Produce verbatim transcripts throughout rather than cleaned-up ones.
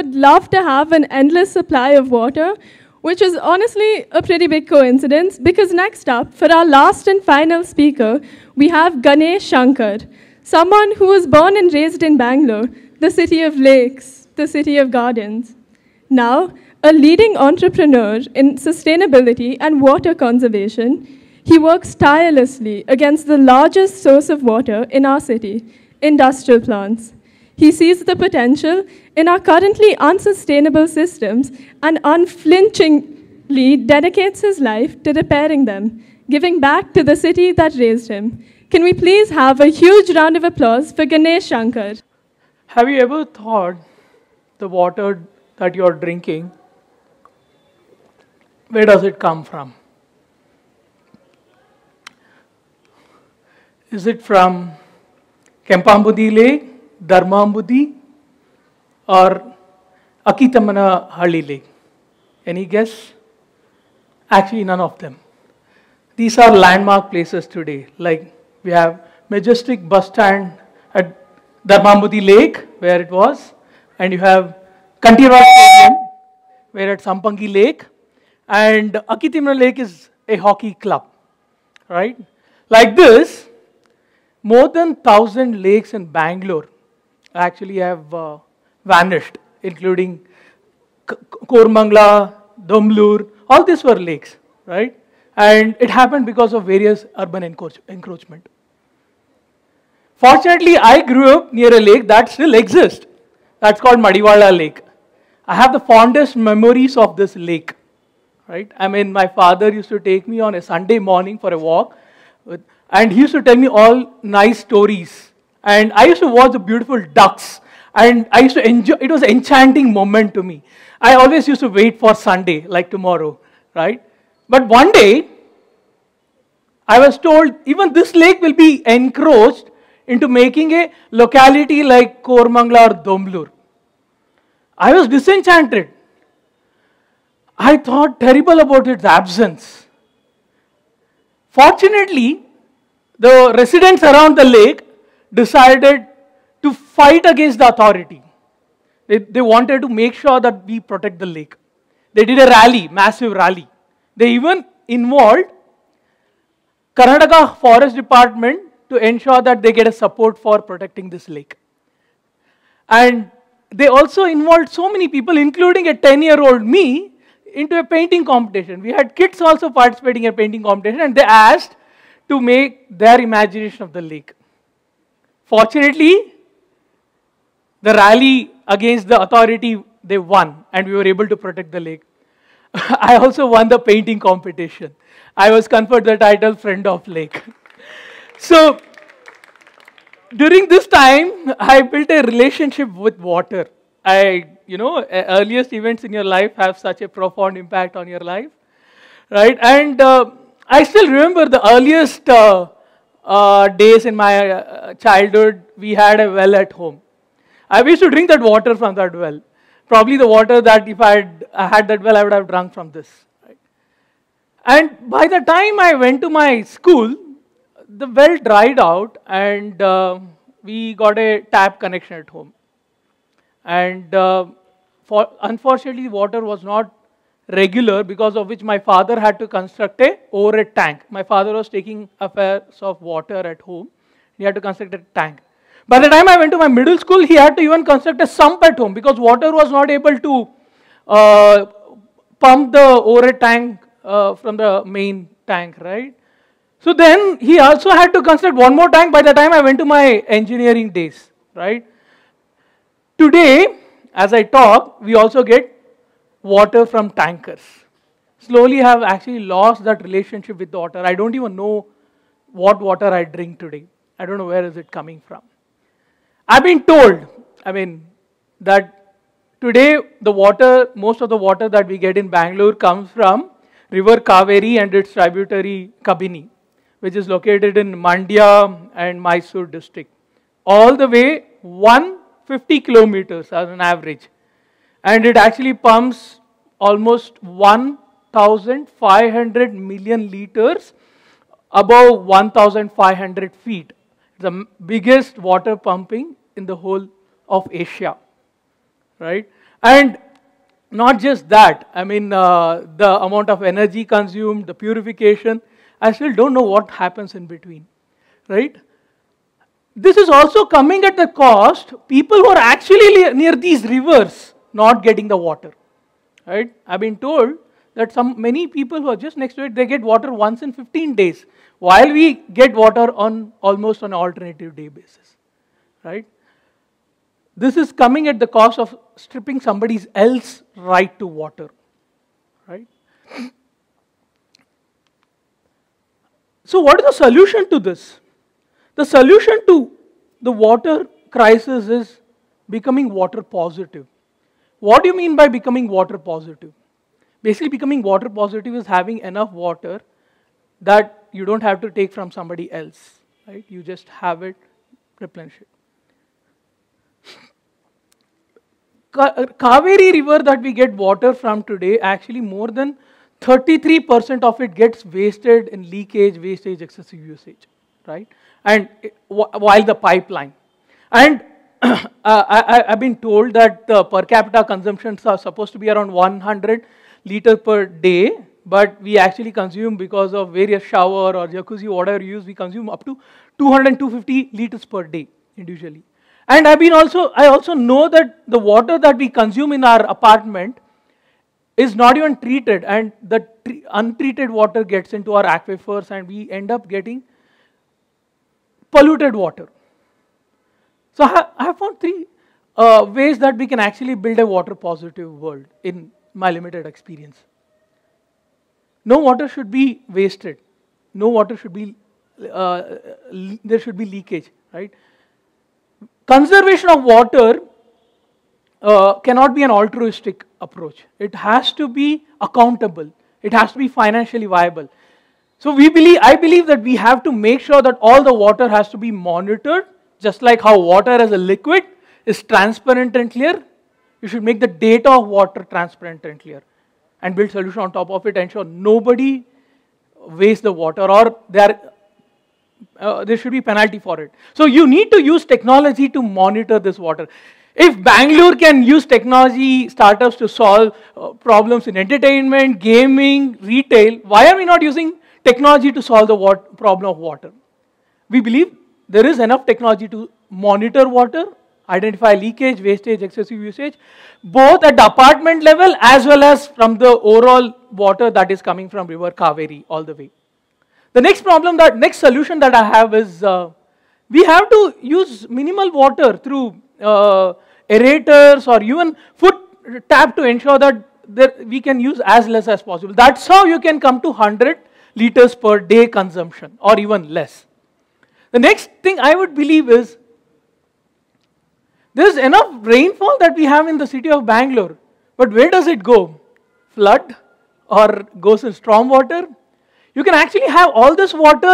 would love to have an endless supply of water, which is honestly a pretty big coincidence, because next up, for our last and final speaker, we have Ganesh Shankar, someone who was born and raised in Bangalore, the city of lakes, the city of gardens. Now, a leading entrepreneur in sustainability and water conservation, he works tirelessly against the largest source of water in our city, industrial plants. He sees the potential in our currently unsustainable systems and unflinchingly dedicates his life to repairing them, giving back to the city that raised him. Can we please have a huge round of applause for Ganesh Shankar? Have you ever thought the water that you're drinking, where does it come from? Is it from Kempambudhi Lake, Dharmambudhi, or Akkithimmanahalli Lake? Any guess? Actually, none of them. These are landmark places today. Like we have majestic bus stand at Dharmambudhi Lake, where it was, and you have Kanteerava Stadium, where at Sampangi Lake, and Akkitamana Lake is a hockey club, right? Like this, more than thousand lakes in Bangalore actually have uh, vanished, including Koramangala, Domlur, all these were lakes, right? And it happened because of various urban encroach encroachment. Fortunately, I grew up near a lake that still exists. That's called Madiwala Lake. I have the fondest memories of this lake, right? I mean, my father used to take me on a Sunday morning for a walk, with, and he used to tell me all nice stories. And I used to watch the beautiful ducks, and I used to enjoy, it was an enchanting moment to me. I always used to wait for Sunday, like tomorrow, right? But one day, I was told even this lake will be encroached into making a locality like Koramangala or Domblur. I was disenchanted. I thought terrible about its absence. Fortunately, the residents around the lake decided to fight against the authority. They, they wanted to make sure that we protect the lake. They did a rally, massive rally. They even involved Karnataka Forest Department to ensure that they get a support for protecting this lake. And they also involved so many people, including a ten-year-old me, into a painting competition. We had kids also participating in a painting competition, and they asked to make their imagination of the lake. Fortunately, the rally against the authority, they won, and we were able to protect the lake. I also won the painting competition. I was conferred the title Friend of Lake. So, during this time, I built a relationship with water. I, you know, earliest events in your life have such a profound impact on your life, right? And uh, I still remember the earliest uh, uh, days in my uh, childhood, we had a well at home. I used to drink that water from that well. Probably the water that if I had, I had that well, I would have drunk from this, right? And by the time I went to my school, the well dried out, and uh, we got a tap connection at home. And uh, for, unfortunately, water was not regular, because of which my father had to construct a overhead tank. My father was taking affairs of water at home. He had to construct a tank. By the time I went to my middle school, he had to even construct a sump at home, because water was not able to uh, pump the overhead tank uh, from the main tank, right? So then he also had to construct one more tank by the time I went to my engineering days, right? Today, as I talk, we also get water from tankers. Slowly I have actually lost that relationship with water. I don't even know what water I drink today. I don't know where is it coming from. I've been told, I mean, that today the water, most of the water that we get in Bangalore comes from river Kaveri and its tributary Kabini, which is located in Mandya and Mysore district, all the way one hundred fifty kilometers as an average. And it actually pumps almost one thousand five hundred million liters above one thousand five hundred feet. The biggest water pumping in the whole of Asia, right? And not just that, I mean, uh, the amount of energy consumed, the purification, I still don't know what happens in between, right? This is also coming at the cost, people who are actually near these rivers not getting the water, right? I've been told that some many people who are just next to it, they get water once in fifteen days, while we get water on almost on an alternative day basis, right? This is coming at the cost of stripping somebody else's right to water, right? So what is the solution to this? The solution to the water crisis is becoming water positive. What do you mean by becoming water positive? Basically, becoming water positive is having enough water that you don't have to take from somebody else, right? You just have it, replenish it. Kaveri river that we get water from today, actually more than thirty-three percent of it gets wasted in leakage, wastage, excessive usage, right? And it, while the pipeline. And uh, I, I've been told that the per capita consumptions are supposed to be around one hundred liters per day, but we actually consume, because of various shower or jacuzzi, whatever you use, we consume up to two hundred to two hundred fifty liters per day individually. And I've been also, I also know that the water that we consume in our apartment is not even treated, and the untreated water gets into our aquifers and we end up getting polluted water. So I have found three uh, ways that we can actually build a water positive world in my limited experience. No water should be wasted. No water should be, uh, there should be leakage, right? Conservation of water uh, cannot be an altruistic approach. It has to be accountable. It has to be financially viable. So we believe, I believe that we have to make sure that all the water has to be monitored, just like how water as a liquid is transparent and clear. You should make the data of water transparent and clear and build solution on top of it, ensure nobody wastes the water, or they are Uh, there should be penalty for it. So you need to use technology to monitor this water. If Bangalore can use technology startups to solve uh, problems in entertainment, gaming, retail, why are we not using technology to solve the water, problem of water? We believe there is enough technology to monitor water, identify leakage, wastage, excessive usage, both at the apartment level as well as from the overall water that is coming from River Kaveri all the way. The next problem, that next solution that I have is uh, we have to use minimal water through uh, aerators or even foot tap to ensure that there, we can use as less as possible. That's how you can come to one hundred liters per day consumption or even less. The next thing I would believe is there is enough rainfall that we have in the city of Bangalore, but where does it go? Flood or goes in storm water? You can actually have all this water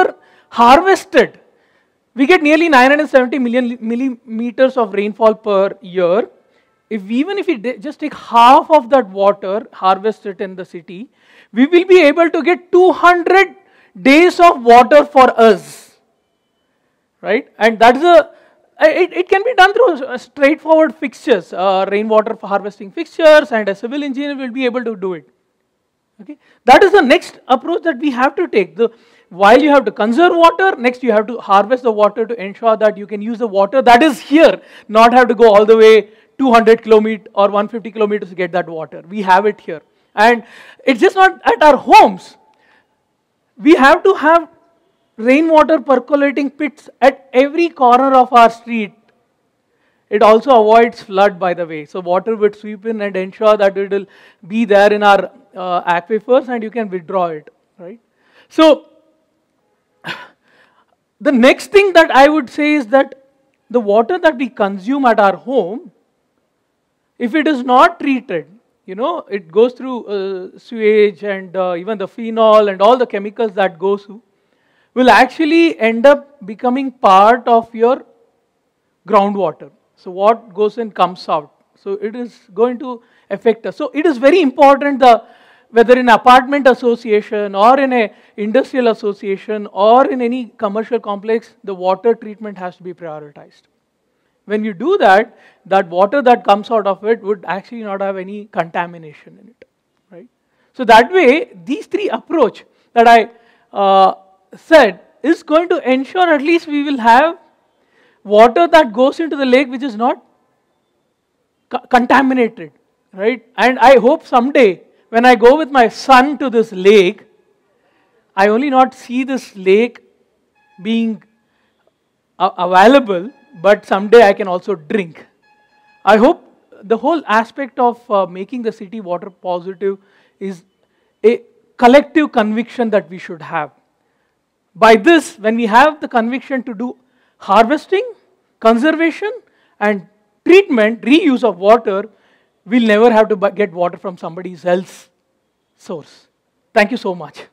harvested. We get nearly nine hundred seventy million millimeters of rainfall per year. If we, even if we just take half of that water, harvest it in the city, we will be able to get two hundred days of water for us, right? And that's a, it, it can be done through straightforward fixtures, uh, rainwater for harvesting fixtures, and a civil engineer will be able to do it. Okay, that is the next approach that we have to take. The, while you have to conserve water, next you have to harvest the water to ensure that you can use the water that is here, not have to go all the way two hundred kilometers or one hundred fifty kilometers to get that water. We have it here. And it's just not at our homes. We have to have rainwater percolating pits at every corner of our street. It also avoids flood, by the way. So water would sweep in and ensure that it will be there in our uh, aquifers and you can withdraw it, right? So the next thing that I would say is that the water that we consume at our home, if it is not treated, you know, it goes through uh, sewage and uh, even the phenol and all the chemicals that goes through, will actually end up becoming part of your groundwater. So what goes in comes out. So it is going to affect us. So it is very important, the, whether in apartment association or in an industrial association or in any commercial complex, the water treatment has to be prioritized. When you do that, that water that comes out of it would actually not have any contamination in it, right? So that way, these three approach that I uh, said is going to ensure at least we will have water that goes into the lake which is not co contaminated, right? And I hope someday when I go with my son to this lake, I only not see this lake being uh, available, but someday I can also drink. I hope the whole aspect of uh, making the city water positive is a collective conviction that we should have. By this, when we have the conviction to do harvesting, conservation and treatment, reuse of water, we'll never have to get water from somebody else's source. Thank you so much.